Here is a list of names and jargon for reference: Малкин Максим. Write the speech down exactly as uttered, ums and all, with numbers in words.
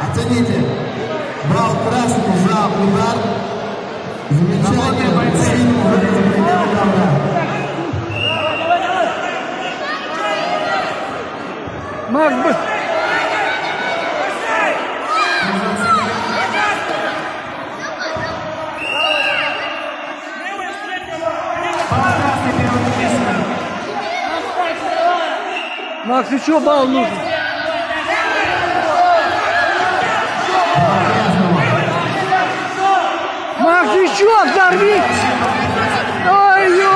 Оцените. Брал красный за удар. Замечание синего в этом предела. Марш быстро. Макс, еще балл нужен. Макс, еще взорви! Ой-ой!